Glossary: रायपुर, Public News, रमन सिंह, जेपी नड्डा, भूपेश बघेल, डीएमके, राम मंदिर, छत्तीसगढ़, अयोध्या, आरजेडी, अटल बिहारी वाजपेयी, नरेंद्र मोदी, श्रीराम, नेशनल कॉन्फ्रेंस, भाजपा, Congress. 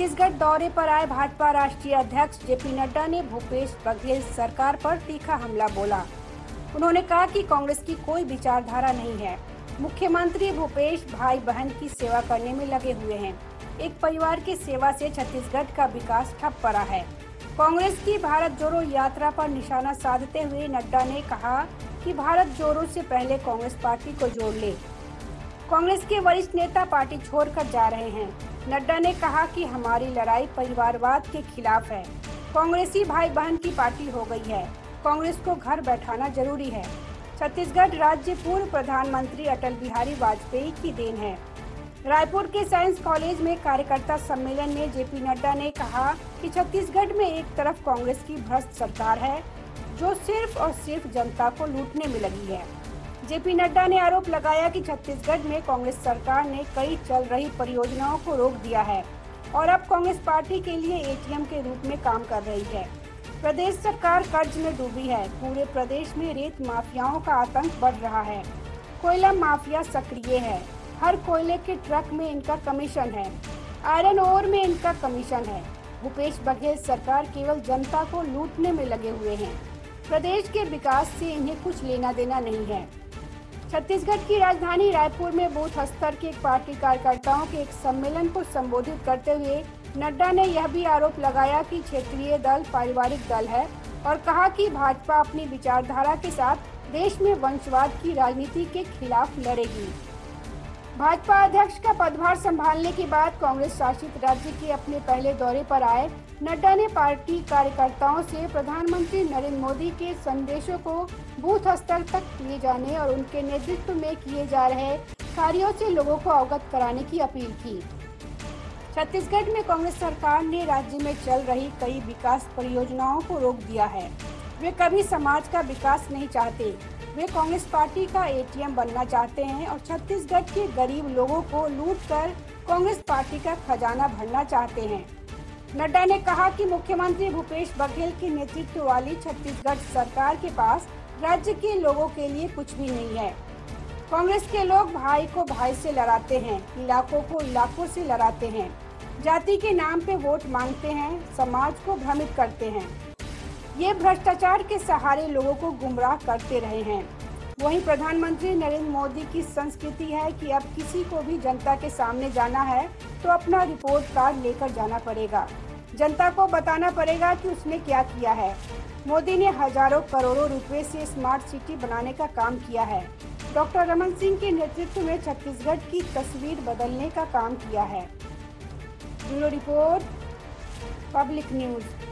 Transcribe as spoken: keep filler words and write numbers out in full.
छत्तीसगढ़ दौरे पर आए भाजपा राष्ट्रीय अध्यक्ष जेपी नड्डा ने भूपेश बघेल सरकार पर तीखा हमला बोला। उन्होंने कहा कि कांग्रेस की कोई विचारधारा नहीं है। मुख्यमंत्री भूपेश भाई बहन की सेवा करने में लगे हुए हैं। एक परिवार की सेवा से छत्तीसगढ़ का विकास ठप पड़ा है। कांग्रेस की भारत जोड़ो यात्रा पर निशाना साधते हुए नड्डा ने कहा कि भारत जोड़ो से पहले कांग्रेस पार्टी को जोड़ ले। कांग्रेस के वरिष्ठ नेता पार्टी छोड़कर जा रहे हैं। नड्डा ने कहा कि हमारी लड़ाई परिवारवाद के खिलाफ है। कांग्रेसी भाई बहन की पार्टी हो गई है। कांग्रेस को घर बैठाना जरूरी है। छत्तीसगढ़ राज्य पूर्व प्रधानमंत्री अटल बिहारी वाजपेयी की देन है। रायपुर के साइंस कॉलेज में कार्यकर्ता सम्मेलन में जेपी नड्डा ने कहा कि छत्तीसगढ़ में एक तरफ कांग्रेस की भ्रष्ट सरकार है जो सिर्फ और सिर्फ जनता को लूटने में लगी है। जेपी नड्डा ने आरोप लगाया कि छत्तीसगढ़ में कांग्रेस सरकार ने कई चल रही परियोजनाओं को रोक दिया है और अब कांग्रेस पार्टी के लिए एटीएम के रूप में काम कर रही है। प्रदेश सरकार कर्ज में डूबी है। पूरे प्रदेश में रेत माफियाओं का आतंक बढ़ रहा है। कोयला माफिया सक्रिय है। हर कोयले के ट्रक में इनका कमीशन है। आयरन ओर में इनका कमीशन है। भूपेश बघेल सरकार केवल जनता को लूटने में लगे हुए है। प्रदेश के विकास से इन्हें कुछ लेना देना नहीं है। छत्तीसगढ़ की राजधानी रायपुर में बूथ स्तर के पार्टी कार्यकर्ताओं के एक सम्मेलन को संबोधित करते हुए नड्डा ने यह भी आरोप लगाया कि क्षेत्रीय दल पारिवारिक दल है और कहा कि भाजपा अपनी विचारधारा के साथ देश में वंशवाद की राजनीति के खिलाफ लड़ेगी। भाजपा अध्यक्ष का पदभार संभालने के बाद कांग्रेस शासित राज्य के अपने पहले दौरे पर आए नड्डा ने पार्टी कार्यकर्ताओं से प्रधानमंत्री नरेंद्र मोदी के संदेशों को बूथ स्तर तक लिए जाने और उनके नेतृत्व में किए जा रहे कार्यों से लोगों को अवगत कराने की अपील की। छत्तीसगढ़ में कांग्रेस सरकार ने राज्य में चल रही कई विकास परियोजनाओं को रोक दिया है। वे कभी समाज का विकास नहीं चाहते। वे कांग्रेस पार्टी का एटीएम बनना चाहते हैं और छत्तीसगढ़ के गरीब लोगों को लूटकर कांग्रेस पार्टी का खजाना भरना चाहते हैं। नड्डा ने कहा कि मुख्यमंत्री भूपेश बघेल के नेतृत्व वाली छत्तीसगढ़ सरकार के पास राज्य के लोगों के लिए कुछ भी नहीं है। कांग्रेस के लोग भाई को भाई से लड़ाते हैं, इलाकों को इलाकों से लड़ाते हैं, जाति के नाम पे वोट मांगते हैं, समाज को भ्रमित करते हैं। ये भ्रष्टाचार के सहारे लोगों को गुमराह करते रहे हैं। वहीं प्रधानमंत्री नरेंद्र मोदी की संस्कृति है कि अब किसी को भी जनता के सामने जाना है तो अपना रिपोर्ट कार्ड लेकर जाना पड़ेगा। जनता को बताना पड़ेगा कि उसने क्या किया है। मोदी ने हजारों करोड़ों रुपए से स्मार्ट सिटी बनाने का काम किया है। डॉक्टर रमन सिंह के नेतृत्व में छत्तीसगढ़ की तस्वीर बदलने का काम किया है। Bureau report, public news.